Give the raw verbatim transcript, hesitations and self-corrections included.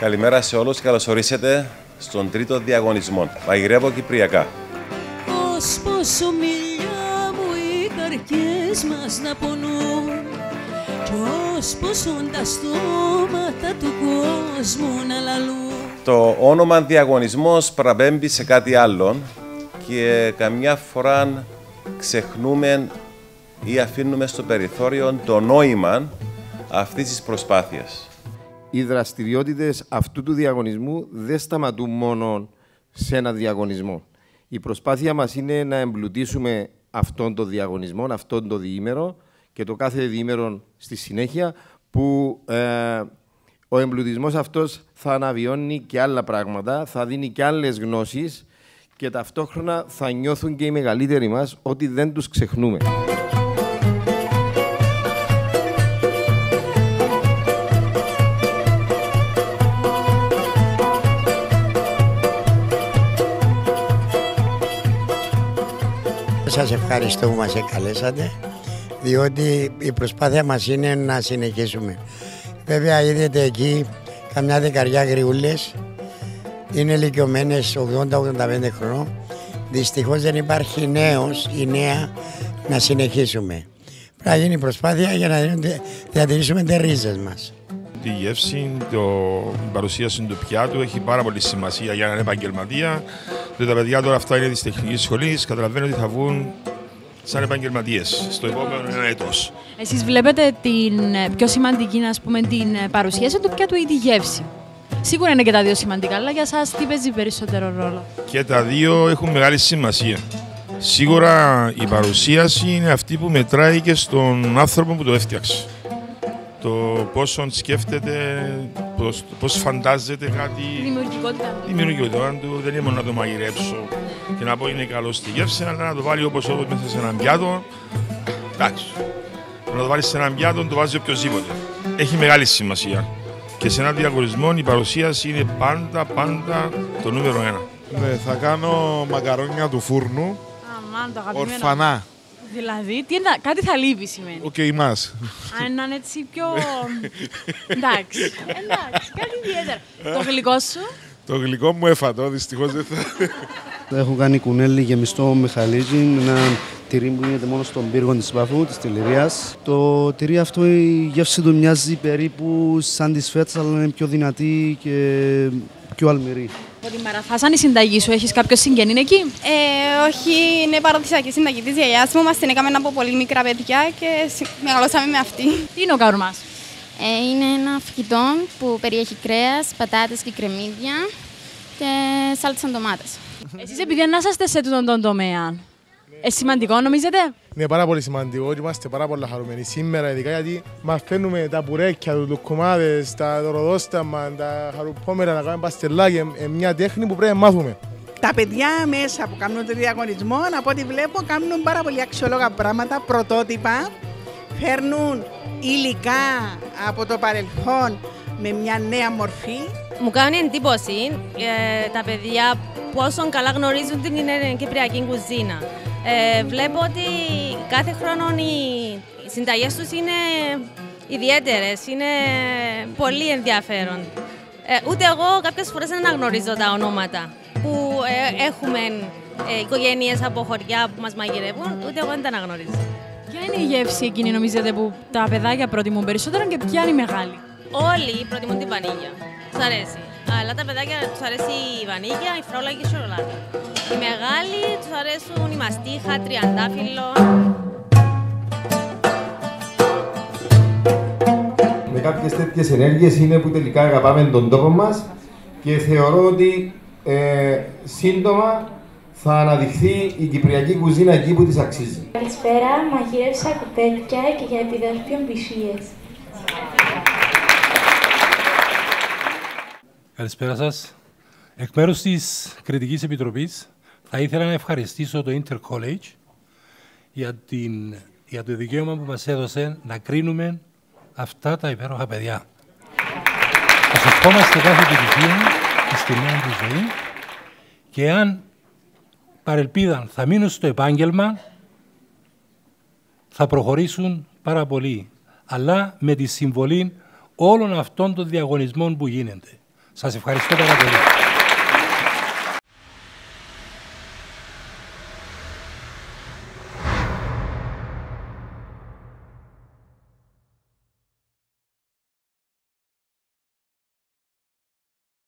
Καλημέρα σε όλους, καλώς ορίσατε στον τρίτο διαγωνισμό. Μαγειρεύω κυπριακά. Πώς πόσο μιλιά μου οι καρδιές μας να πονούν, πώς πόσον τα στόματα του κόσμου να λαλούν. Το όνομα διαγωνισμός παραπέμπει σε κάτι άλλο και καμιά φορά ξεχνούμε ή αφήνουμε στο περιθώριο το νόημα αυτής της προσπάθειας. Οι δραστηριότητες αυτού του διαγωνισμού δεν σταματούν μόνο σε ένα διαγωνισμό. Η προσπάθεια μας είναι να εμπλουτίσουμε αυτόν τον διαγωνισμό, αυτόν τον διήμερο και το κάθε διήμερο στη συνέχεια, που ε, ο εμπλουτισμός αυτός θα αναβιώνει και άλλα πράγματα, θα δίνει και άλλες γνώσεις και ταυτόχρονα θα νιώθουν και οι μεγαλύτεροι μας ότι δεν τους ξεχνούμε. Σας ευχαριστώ που μας εκαλέσατε, διότι η προσπάθεια μας είναι να συνεχίσουμε. Βέβαια είδατε εκεί καμιά δεκαριά γριούλες, είναι ηλικιωμένες ογδόντα με ογδόντα πέντε χρονών. Δυστυχώς δεν υπάρχει νέος ή νέα να συνεχίσουμε. Πρέπει να γίνει προσπάθεια για να διατηρήσουμε τις ρίζες μας. Η γεύση, η παρουσίαση του πιάτου έχει πάρα πολύ σημασία για έναν επαγγελματία. Τα παιδιά τώρα αυτά είναι της τεχνικής σχολής, καταλαβαίνω ότι θα βγουν σαν επαγγελματίες στο επόμενο ένα έτος. Εσείς βλέπετε την πιο σημαντική, ας πούμε, την παρουσίαση του πιάτου ή τη γεύση? Σίγουρα είναι και τα δύο σημαντικά, αλλά για εσάς τι παίζει περισσότερο ρόλο? Και τα δύο έχουν μεγάλη σημασία. Σίγουρα η παρουσίαση είναι αυτή που μετράει και στον άνθρωπο που το έφτιαξε. Το πόσο σκέφτεται, πώς, πώς φαντάζεται κάτι. Δημιουργικότητα. Δημιουργικότητα του, δεν είναι μόνο να το μαγειρέψω και να πω είναι καλό στη γεύση, αλλά να το βάλει όπως όπως μέσα σε έναν πιάτο. Εντάξει. Να το βάλει σε έναν πιάτο, το βάζει οποιοδήποτε. Έχει μεγάλη σημασία. Και σε έναν διαγωνισμό η παρουσίαση είναι πάντα, πάντα το νούμερο ένα. Ναι, θα κάνω μακαρόνια του φούρνου. Αμάν, το ορφανά. Δηλαδή, τι εντα... κάτι θα λείπει σημαίνει. Οκ, okay, μας. Αν είναι έτσι πιο... εντάξει, εντάξει, κάτι ιδιαίτερα. Το γλυκό σου? Το γλυκό μου έφατο, δυστυχώς δεν θα... Έχω κάνει κουνέλι γεμιστό με χαλίζι, ένα τυρί που γίνεται μόνο στον πύργο της Πάφου, της Τεληρίας. Το τυρί αυτό, η γεύση του μοιάζει περίπου σαν τη φέτσα, αλλά είναι πιο δυνατή και πιο αλμυρή. Από τη Μαραθά, αν η συνταγή σου, έχεις κάποιο συγγενή εκεί? Ε, όχι, είναι παραδοσιακή συνταγή της γιαγιάς μου. Μας την έκαμε από πολύ μικρά παιδιά και μεγαλώσαμε με αυτή. Τι είναι ο καρουμάς? Ε, είναι ένα φαγητό που περιέχει κρέας, πατάτες και κρεμμύδια και σάλτσα ντομάτες. Εσείς επειδή ανάσαστε σε αυτόν τον τομέα, ε, σημαντικό νομίζετε? Είναι πάρα πολύ σημαντικό, είμαστε πάρα πολύ χαρούμενοι σήμερα, ειδικά γιατί μαθαίνουμε τα πουρέκια, τους λουκουμάδες, τα ροδόσταμα, τα χαρουπόμερα, να κάνουμε παστελάκια, μια τέχνη που πρέπει να μάθουμε. Τα παιδιά μέσα που κάνουν το διαγωνισμό, από ό,τι βλέπω, κάνουν πάρα πολύ αξιόλογα πράγματα, πρωτότυπα, φέρνουν υλικά από το παρελθόν με μια νέα μορφή. Μου κάνει εντύπωση ε, τα παιδιά πόσο καλά γνωρίζουν την κυπριακή κουζίνα. Ε, βλέπω ότι κάθε χρόνο οι συνταγές τους είναι ιδιαίτερες, είναι πολύ ενδιαφέρον. Ε, ούτε εγώ κάποιες φορές δεν αναγνωρίζω τα ονόματα που ε, έχουμε ε, οικογένειες από χωριά που μας μαγειρεύουν, ούτε εγώ δεν τα αναγνωρίζω. Ποια είναι η γεύση εκείνη νομίζετε που τα παιδάκια προτιμούν περισσότερο και ποια είναι η μεγάλη? Όλοι προτιμούν την βανίγια, τους αρέσει. Αλλά τα παιδάκια τους αρέσει η βανίγια, η φρόλα και η σοκολάτα. Οι μεγάλοι τους αρέσουν η μαστίχα, τριαντάφυλλο. Με κάποιες τέτοιες ενέργειες είναι που τελικά αγαπάμε τον τόπο μας και θεωρώ ότι ε, σύντομα θα αναδειχθεί η κυπριακή κουζίνα εκεί που της αξίζει. Καλησπέρα, μαγείρευσα κουπέκια και για επιδόρπιον πισίες. Καλησπέρα σας. Εκ μέρους της Κριτικής Επιτροπής θα ήθελα να ευχαριστήσω το Intercollege για, την, για το δικαίωμα που μας έδωσε να κρίνουμε αυτά τα υπέροχα παιδιά. Σας ευχόμαστε κάθε επιτυχία στη νέα του ζωή και αν παρελπίδαν θα μείνουν στο επάγγελμα θα προχωρήσουν πάρα πολύ, αλλά με τη συμβολή όλων αυτών των διαγωνισμών που γίνεται. Σας ευχαριστώ πάρα πολύ.